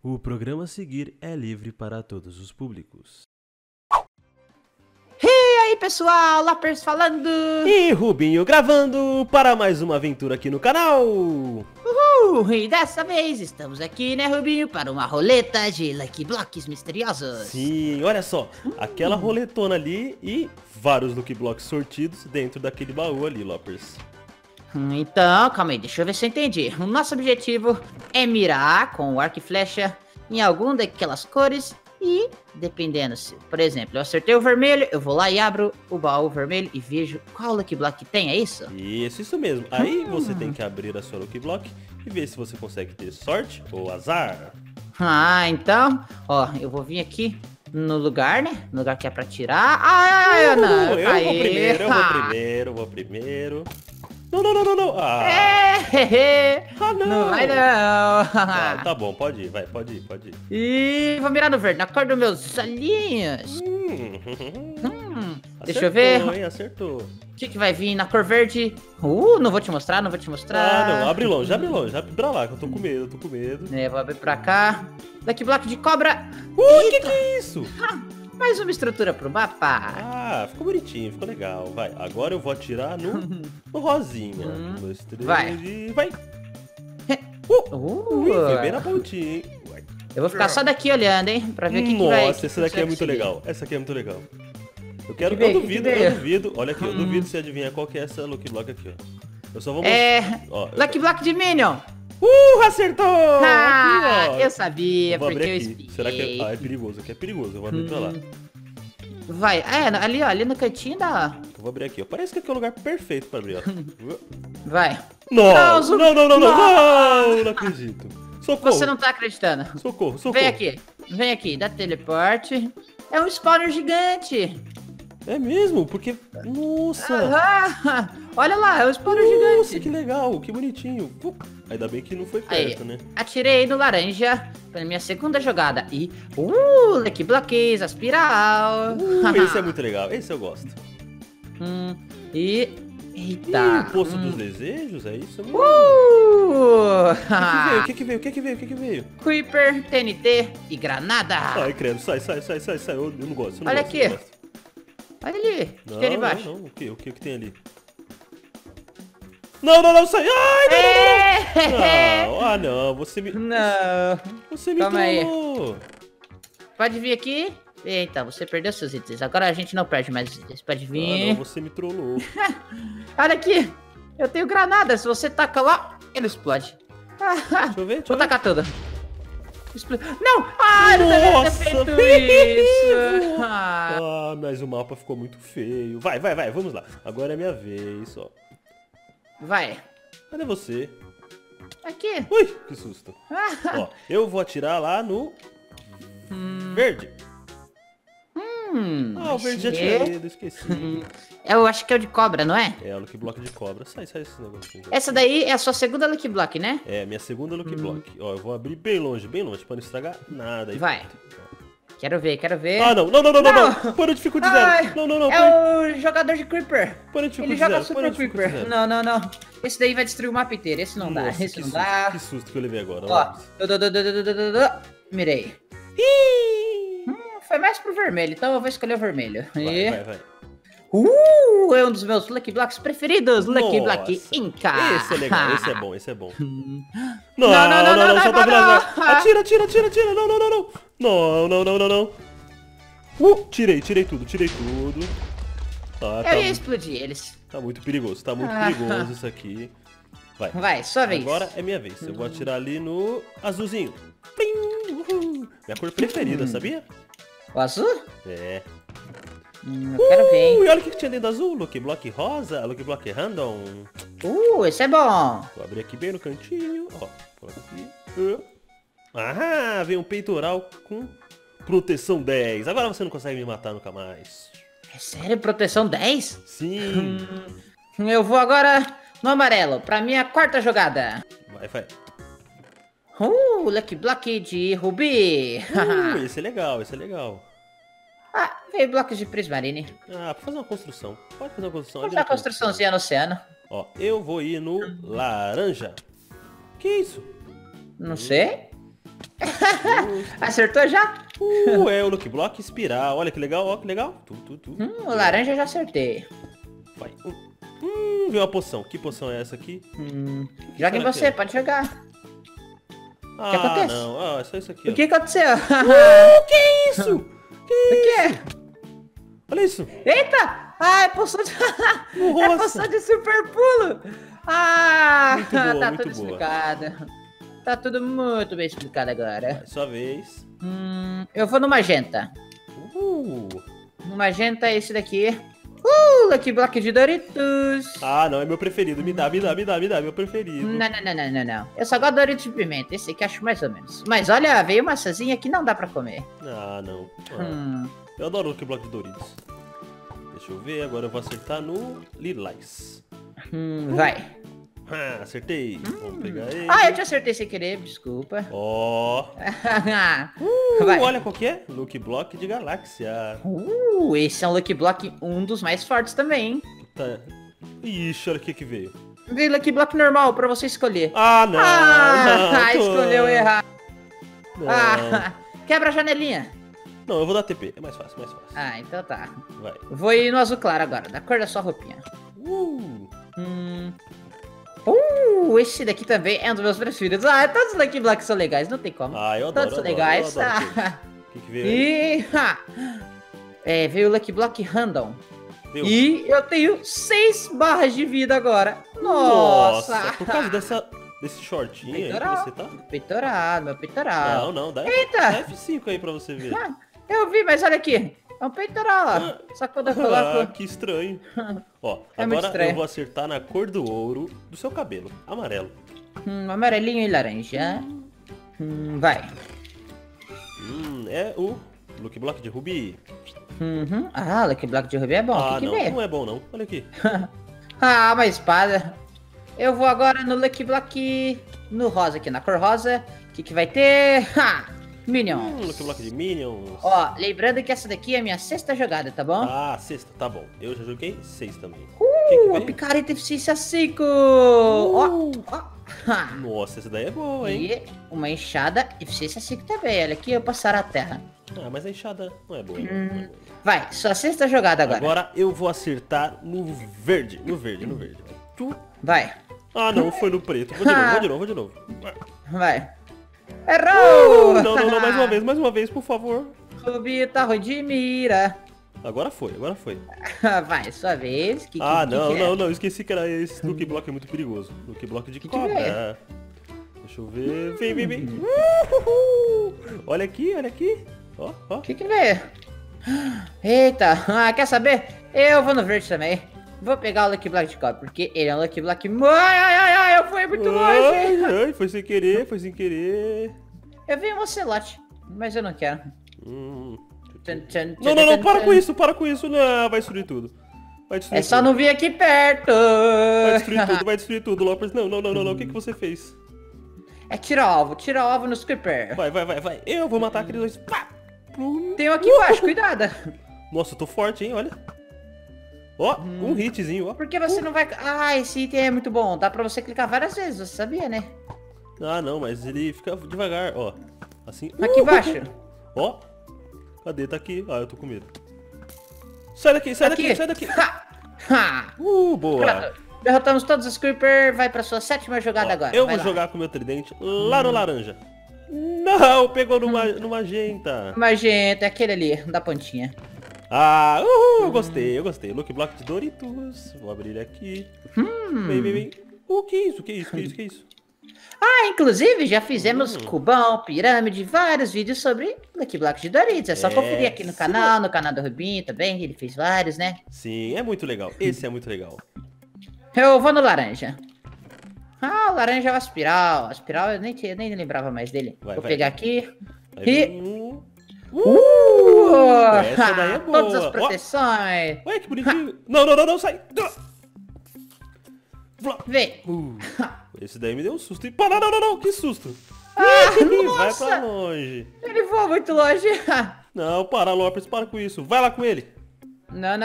O programa a seguir é livre para todos os públicos. E aí pessoal, Lopers falando! E Rubinho gravando para mais uma aventura aqui no canal! Uhul! E dessa vez estamos aqui, né Rubinho, para uma roleta de Lucky Blocks misteriosos! Sim, olha só, aquela roletona ali e vários Lucky Blocks sortidos dentro daquele baú ali, Lopers. Então, calma aí, deixa eu ver se eu entendi. O nosso objetivo é mirar com o arco e flecha em alguma daquelas cores e, dependendo se, por exemplo, eu acertei o vermelho, eu vou lá e abro o baú vermelho e vejo qual Lucky Block tem, é isso? Isso mesmo. Aí você tem que abrir a sua Lucky Block e ver se você consegue ter sorte ou azar. Ah, então, ó, eu vou vir aqui no lugar, né? No lugar que é pra tirar. Não. Eu vou primeiro. Não. Não. Não vai não. Tá bom, pode ir, vai, pode ir. E vou mirar no verde, na cor dos meus olhinhos. Acertou, deixa eu ver. Hein, acertou. O que vai vir na cor verde? Não vou te mostrar. Ah, não, abre longe, abre pra lá, que eu tô com medo, Vou abrir pra cá. Lucky Block de cobra. Que é isso? Mais uma estrutura pro mapa. Ah, ficou bonitinho, ficou legal. Vai, agora eu vou atirar no rosinha. 1, 2, 3 e vai. Foi bem na pontinha, hein? Eu vou ficar só daqui olhando, hein? Pra ver o que vai. Nossa, essa daqui é muito legal. Essa aqui é muito legal. Eu duvido. Olha aqui, eu duvido se adivinhar qual que é essa Lucky Block aqui, ó. Eu só vou mostrar. Lucky Block de Minion. Acertou! Aqui, eu sabia, eu porque eu espiei. Será que é perigoso? Aqui é perigoso, eu vou abrir pra lá. Vai, ali, ó, ali no cantinho da... Eu vou abrir aqui, ó. Parece que aqui é o lugar perfeito pra abrir, ó. Vai. Não acredito. Socorro. Você não tá acreditando. Socorro. Vem aqui, dá teleporte. É um spawner gigante. É mesmo? Porque... Nossa! Olha lá, é um spawner gigante. Nossa, que legal, que bonitinho. Ainda bem que não foi perto, né? Atirei no laranja para minha segunda jogada. E... Lucky Blocks, aspiral. Esse é muito legal, esse eu gosto. Eita. O Poço dos Desejos, é isso? O que veio? Creeper, TNT e granada. Sai, credo, sai. Eu não gosto, Olha aqui. Olha ali, o que tem ali embaixo? O que tem ali? Não, sai! Não, você me... Não! Você me trollou! Pode vir aqui. Eita, você perdeu seus itens. Agora a gente não perde mais itens. Pode vir. Não, você me trollou. Olha aqui! Eu tenho granada. Se você taca lá, ele explode. Deixa eu ver. Vou tacar tudo. Não! Nossa, eu não devia ter feito isso! Mas o mapa ficou muito feio. Vai, vamos lá. Agora é minha vez, ó. Vai. Cadê você? Aqui. Ui, que susto. Ó, eu vou atirar lá no... Verde. O verde já tinha medo, esqueci. Eu acho que é o de cobra, não é? É, o Lucky Block de cobra. Sai esse negócio. Essa daí é a sua segunda Lucky Block, né? É, minha segunda Lucky Block. Ó, eu vou abrir bem longe, pra não estragar nada. Vai. Quero ver. Não. Para o dificuldade zero. Não. É o jogador de Creeper. Para o dificuldade zero. Ele joga Super Creeper. Não. Esse daí vai destruir o mapa inteiro. Esse não dá. Que susto que eu levei agora. Ó. Mirei. Foi mais pro vermelho, então eu vou escolher o vermelho. Vai. É um dos meus Lucky Blocks preferidos. Lucky Block Inca. Esse é legal, esse é bom. Não, só tá atrasado. Atira. Não. Tirei tudo. Eu ia explodir eles. Tá muito perigoso, tá muito perigoso isso aqui. Vai, sua vez. Agora é minha vez. Eu vou atirar ali no azulzinho. Minha cor preferida, sabia? O azul? É. Quero ver. E olha o que tinha dentro do azul. Lucky Block rosa, Lucky Block random. Esse é bom. Vou abrir aqui bem no cantinho. Ó, coloca aqui. Vem um peitoral com proteção 10. Agora você não consegue me matar nunca mais. É sério? Proteção 10? Sim. Eu vou agora no amarelo, pra minha quarta jogada. Vai. Lucky Block de Rubi. Esse é legal. Veio blocos de prismarine. Pra fazer uma construção. Pode fazer uma construção. Vou fazer uma construçãozinha no oceano. Ó, eu vou ir no laranja. Que isso? Não sei. Acertou já? É o Lucky Block espiral. Olha que legal, ó, que legal. O laranja eu já acertei. Vai. Viu uma poção. Que poção é essa aqui? Joga em você, pode jogar. O que acontece? Não. Ah, é só isso aqui. O que aconteceu? Que é isso? O que é? Olha isso. Eita! Ah, é poção de... é poção de super pulo. Ah, muito boa, tá tudo explicado. Tá tudo muito bem explicado agora. Vai, sua vez. Eu vou no magenta. No magenta é esse daqui. Lucky Block de Doritos. Ah, não, é meu preferido. Me dá, meu preferido. Não. Eu só gosto de Doritos de pimenta. Esse aqui acho mais ou menos. Mas olha, veio uma maçãzinha que não dá pra comer. Ah, não. Eu adoro o Lucky Block de Doritos. Deixa eu ver, agora eu vou acertar no Lilás. Vai. Ah, acertei. Vamos pegar ele. Ah, eu te acertei sem querer, desculpa. Ó. Olha qual que é. Lucky Block de Galáxia. Esse é um Lucky Block, um dos mais fortes também, hein? Tá. Ixi, olha o que que veio. Veio Lucky Block normal pra você escolher. Ah, não. Escolheu errado. Quebra a janelinha. Não, eu vou dar TP, é mais fácil, Ah, então tá. Vai. Vou ir no azul claro agora, da cor da sua roupinha. Esse daqui também é um dos meus preferidos. Ah, todos os Lucky Blocks são legais, não tem como. Ah, eu adoro. Todos são legais. Que veio aí? Veio o Lucky Block Random. Deu. E eu tenho 6 barras de vida agora. Nossa! Por causa desse shortinho peitoral, aí que você tá? Peitoral, meu peitoral. Não, dá F5 aí pra você ver. Eu vi, mas olha aqui. É um peitoral, ó. Só que quando eu coloco... Ah, que estranho. Ó, agora eu vou acertar na cor do ouro do seu cabelo. Amarelo. Amarelinho e laranja. Vai. É o Lucky Block de Rubi. Ah, Lucky Block de Rubi é bom. Ah, não é bom, não. Olha aqui. Ah, uma espada. Eu vou agora no Lucky Block... No rosa aqui, na cor rosa. O que que vai ter? Minions. Lucky Block de Minions. Ó, lembrando que essa daqui é a minha 6ª jogada, tá bom? Ah, 6ª, tá bom. Eu já joguei 6 também. A picareta eficiência 5. Nossa, essa daí é boa, hein? E uma enxada eficiência 5 também. Olha aqui, eu passar a terra. Ah, mas a enxada não é boa. Vai, sua 6ª jogada agora. Agora eu vou acertar no verde. No verde. Vai. Ah, não, foi no preto. Vou de novo. Vai. Errou! Não, mais uma vez, por favor. Rubita, de mira. Agora foi. Vai, sua vez. Não, esqueci que era esse Lucky Block, é muito perigoso. Lucky Block de cobra. Deixa eu ver. Vem. Olha aqui. Ó. Que veio? Eita, quer saber? Eu vou no verde também. Vou pegar o Lucky Block de cobra, porque ele é um Lucky Block... eu fui muito longe! Foi sem querer. Eu vi um ocelote, mas eu não quero. Não, para com isso. Não, vai destruir tudo. Só não vir aqui perto. Vai destruir tudo, Lopers. Não. O que você fez? É tira o alvo nos Creeper. Vai. Eu vou matar aqueles dois. Pá! Tem um aqui embaixo, cuidado. Nossa, eu tô forte, hein, olha. Um hitzinho, ó. Por que você não vai... Ah, esse item é muito bom. Dá pra você clicar várias vezes, você sabia, né? Ah, não, mas ele fica devagar, ó. Assim... Aqui embaixo. Ó. Cadê? Tá aqui. Ah, eu tô com medo. Sai daqui. Boa. Pronto. Derrotamos todos os Creeper. Vai pra sua 7ª jogada agora. Eu vou jogar com o meu tridente lá no laranja. Não, pegou no magenta. Magenta, é aquele ali, da pontinha. Eu gostei. Lucky Block de Doritos. Vou abrir ele aqui. Vem. Que isso? Ah, inclusive já fizemos cubão, pirâmide, vários vídeos sobre Lucky Block de Doritos. É só conferir aqui no canal do Rubinho também. Ele fez vários, né? Sim, é muito legal. Esse é muito legal. Eu vou no laranja. O laranja é uma espiral. A espiral eu nem lembrava mais dele. Vou pegar aqui. Essa daí é boa. Todas as proteções. Olha que bonitinho. Não, sai. Vem. Esse daí me deu um susto. Não, que susto. Vai pra longe. Ele voa muito longe. Não, para, Lopers, para com isso. Vai lá com ele. Não,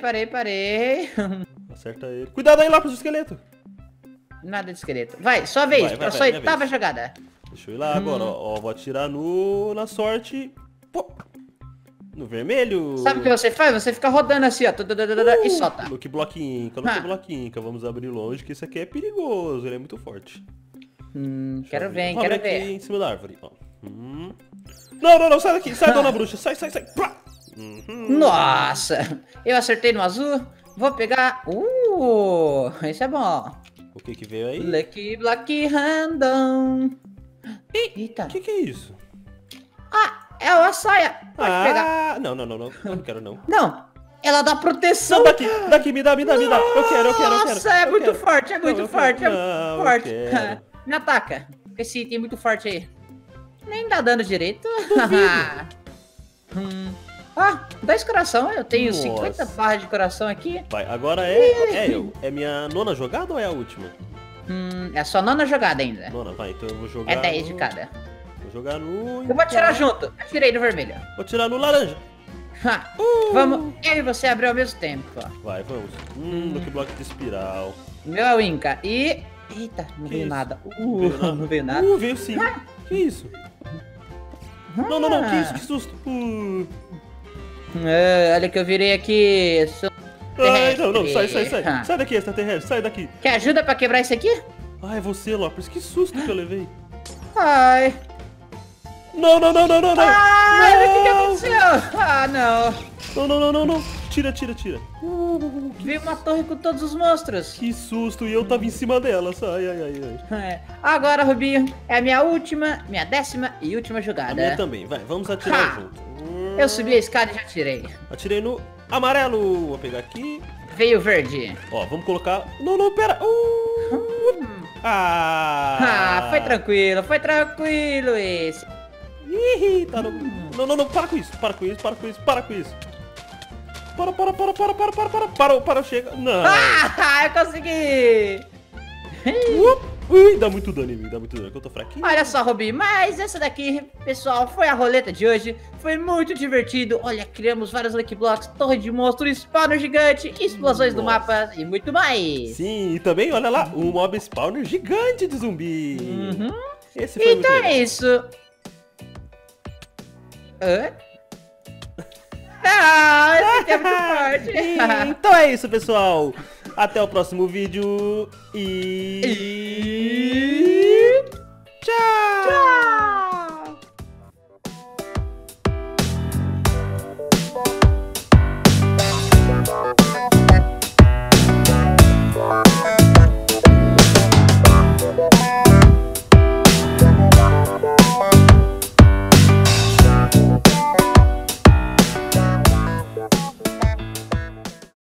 parei. Acerta ele. Cuidado aí, Lopers, do esqueleto. Nada de esqueleto. Vai, sua vez, pra sua 8ª jogada. Deixa eu ir lá agora, ó, vou atirar no... na sorte. Pô. No vermelho. Sabe o que você faz? Você fica rodando assim, ó. E solta. Lucky Block Inca, Lucky Block Inca. Vamos abrir longe, que isso aqui é perigoso. Ele é muito forte. Quero ver, quero ver. Aqui em cima da árvore, ó. Não, não, não. Sai daqui. Sai, dona bruxa. Sai, sai, sai. Nossa. Eu acertei no azul. Vou pegar... esse é bom. O que que veio aí? Lucky Block Random. Eita. O que que é isso? Ah. É uma saia. Pode pegar. Não, não, não, não. Eu não quero, não. Não. Ela dá proteção. Não, daqui, daqui, me dá. Eu quero. Nossa, é muito forte, é muito forte, é muito forte. Me ataca. Esse item é muito forte aí. Nem dá dano direito. Ah, 10 coração. Eu tenho 50 barras de coração aqui. Vai, agora eu. É minha nona jogada ou é a última? É a sua nona jogada ainda. Nona, vai. Então eu vou jogar... É 10 de cada. Jogar no... Eu vou atirar junto. Atirei no vermelho. Vou atirar no laranja. Vamos, eu e você abrir ao mesmo tempo. Vai, vamos. Lucky Block de espiral. Meu é o Inca. E... Eita, não veio nada. Não veio nada. Veio sim. Que isso? Não, não, não. Que isso, que susto. Olha que eu virei aqui. Ai, não, não. Sai, sai, sai. Sai daqui, extraterrestre. Sai daqui. Quer ajuda pra quebrar isso aqui? Ai, você, Lopers. Que susto que eu levei. Ai... Não, não, não, não, não, não. Ai, o que aconteceu? Não. Não. Tira. Veio uma torre com todos os monstros. Que susto, e eu tava em cima dela. Ai. Agora, Rubinho, é a minha última, minha 10ª e última jogada. A minha também, vai, vamos atirar junto. Eu subi a escada e já atirei. Atirei no amarelo. Vou pegar aqui. Veio verde. Ó, vamos colocar... Não, não, pera. Foi tranquilo esse. Ih, tá no... Não, para com isso. Para, chega. Não. Eu consegui. Dá muito dano em mim, que eu tô fraquinho. Olha só, Rubi, mas essa daqui, pessoal, foi a roleta de hoje. Foi muito divertido. Olha, criamos vários Lucky Blocks, torre de monstro, spawner gigante, explosões no mapa e muito mais. Sim, e também, olha lá, um mob spawner gigante de zumbi. Esse foi então muito legal. Isso. Esse aqui é muito forte. Então é isso, pessoal. Até o próximo vídeo. E...